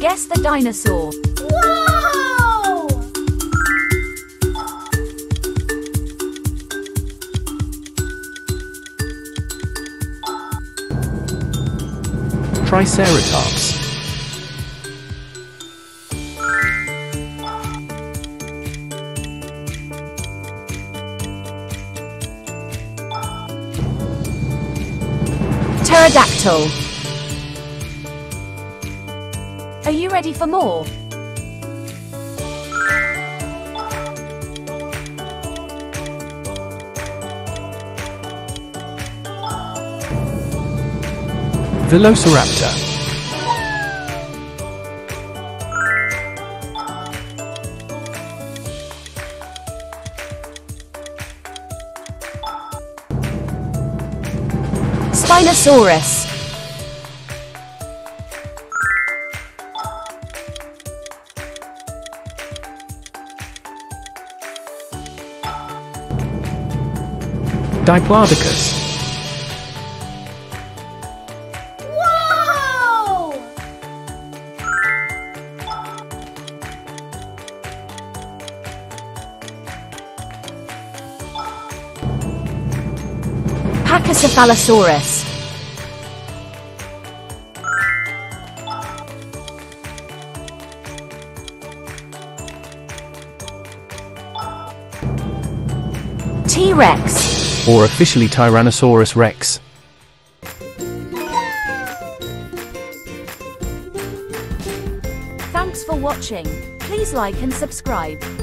Guess the dinosaur. Whoa! Triceratops. Pterodactyl. Are you ready for more? Velociraptor. Spinosaurus. Diplodocus. Whoa! Pachycephalosaurus. T-Rex. Or officially Tyrannosaurus Rex. Thanks for watching. Please like and subscribe.